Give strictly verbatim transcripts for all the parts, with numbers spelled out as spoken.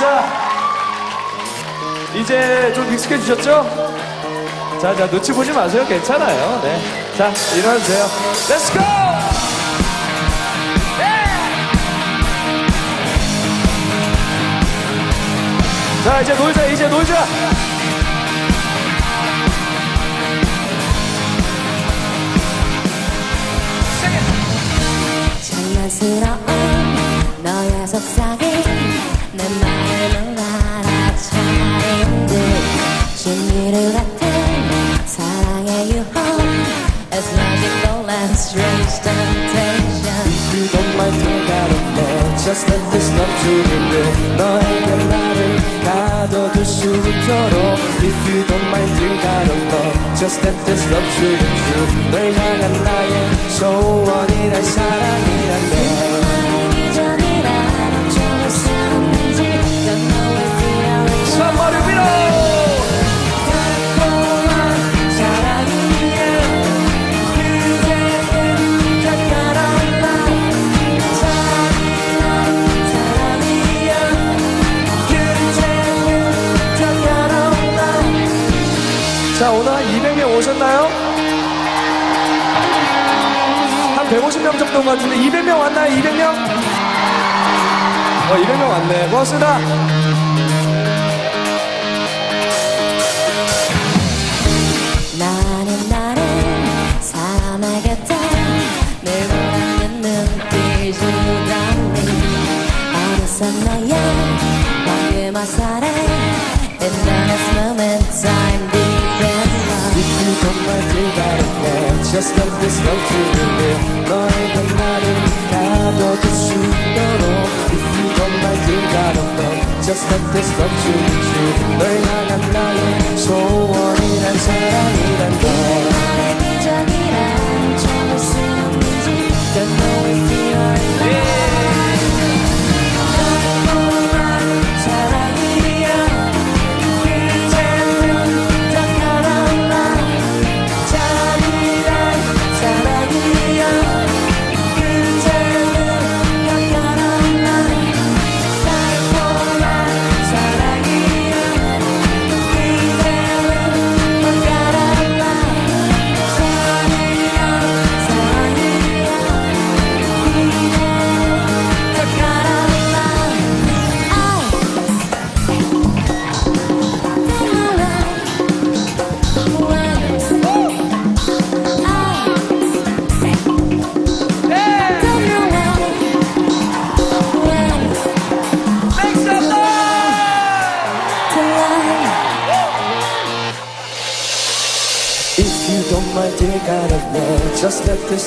자, 이제 좀 익숙해지셨죠? 자, 자, 눈치 보지 마세요. 괜찮아요. 네. 자, 일어나세요. Let's go! 자, 이제 놀자, 이제 놀자! 장난스러운 너의 속삭임 내 마음을 알아차 힘든 진미를 같은 사랑의 유혹 As magical and strange temptation If you don't mind to get it there Just let this love to be real 너에게 나를 가둬둘 수 있도록 If you don't mind to get it there Just let this love to be real 널 향한 나의 소원이 날 사랑이란 내 자, 오늘 한 이백 명 오셨나요? 한 백오십 명 정도인 것 같은데 이백 명 왔나요? 이백 명? 어, 이백 명 왔네. 고맙습니다. 나는 나를 사랑하겠다 늘 보는 눈빛이 담긴 어느새 너의 방금 화살에 Endless moments I'm deep Just let this love to be real 너에게 나를 가둬둘 수 있도록 If you don't mind you gotta know Just let this love to be true 널 향한 나의 소원이란 사랑이란 걸 나의 비전이란 참을 수 없는지 Don't know if you are in love Just let this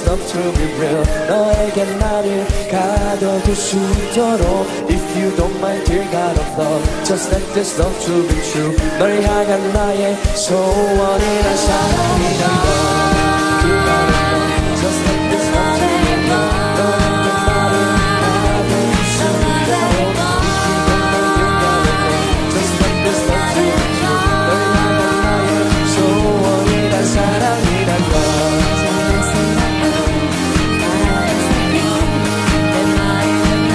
love to be real 너에게 나를 가둬둘 수 있도록 If you don't mind dear God of love Just let this love to be true 널 향한 나의 소원이란 사랑이란 걸 Just let this love to be real 너에게 나를 가둬둘 수 있도록 If you don't mind dear God of love Just let this love to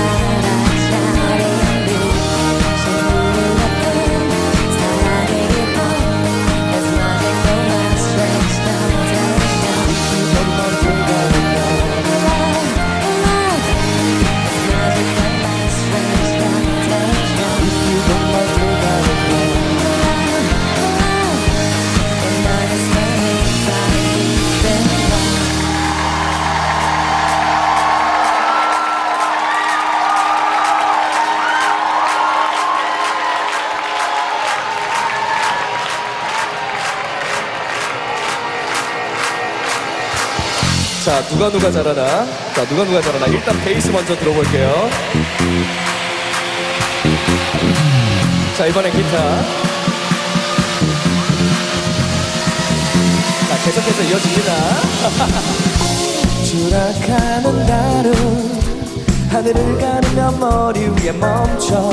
be true 널 향한 나의 소원이란 사랑이란 걸 자, 누가 누가 잘하나? 자, 누가 누가 잘하나? 일단 베이스 먼저 들어볼게요. 자, 이번엔 기타. 자, 계속해서 이어집니다. 추락하는 다루 하늘을 가르며 머리 위에 멈춰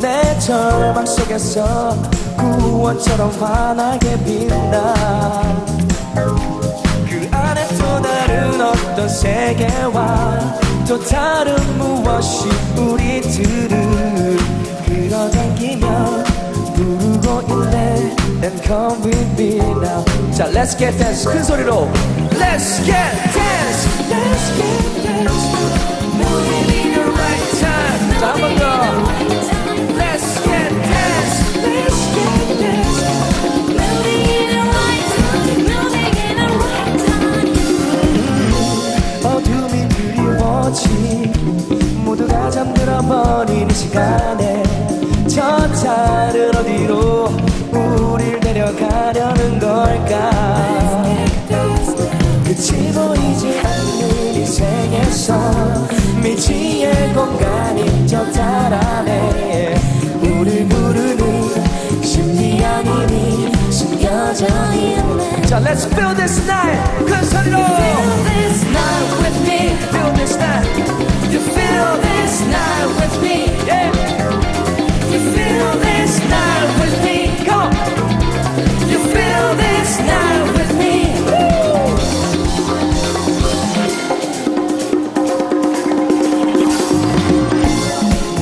내 절망 속에서 구원처럼 환하게 빛나 어떤 세계와 또 다른 무엇이 우리들을 그 들어당기면 부르고 있네. And come with me now. 자, let's get dance. 큰 소리로 Let's get dance. Let's get dance. Moving in the right time. 자, 한 번 더. Let's get dance. Let's get dance. Moving in the right time. Moving in the right time. 어둠이 두려워지고 모두가 잠들어버린 시간에 저 차는 어디로 우릴 데려가려는 걸까? 끝이 보이지 않는 이 세계에서 미지의 공간이 저 달 안에 우릴 부르는 신비한 힘이 숨겨져 있네. 자, let's fill this night. 그 소리로 Fill this night with me. Fill this night. You fill this night with me, yeah. You fill this night with me, come on. You fill this night with me.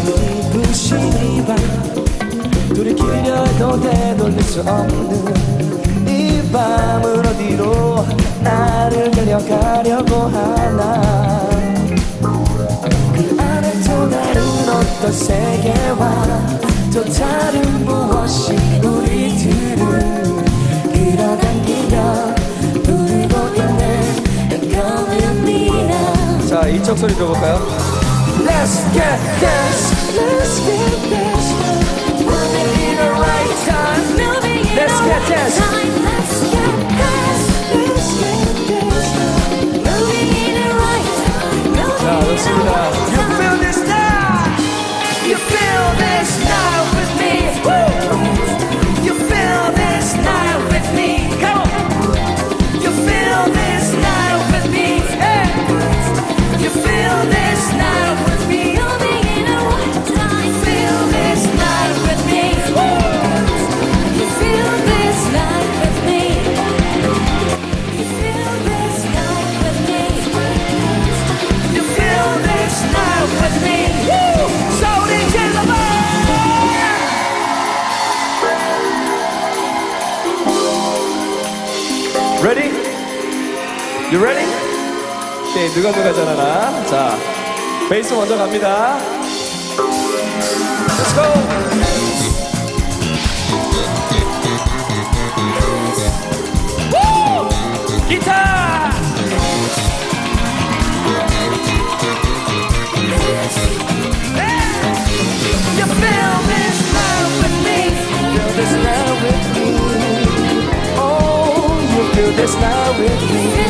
이 부신 밤 돌이키려 해도 되돌릴 수 없는 이 밤은 어디로 나를 데려가려고 하나? 어떤 세계와 또 다른 무엇이 우리들을 끌어당기며 부르고 있는 And come with me now. 자, 이쪽 소리 들어볼까요? Let's get dance. Let's get dance. Moving in the right time. Let's get dance. Let's get dance. Let's get dance. Moving in the right time. 자, 좋습니다. You feel this now. You fill this night with me. Woo! You fill this night with me. Come on. You fill this night with me. Hey. You fill this night with me. Moving in a right time. Fill this night with me. Woo! You fill this night with me. You fill this night with me. You fill this night with me. Ready? You ready? 오케이, 누가 누가 잘하나? 자, 베이스 먼저 갑니다. Let's go! Woo! 기타! Yeah! You feel this love with me. Feel this love with me. Feel this night with me.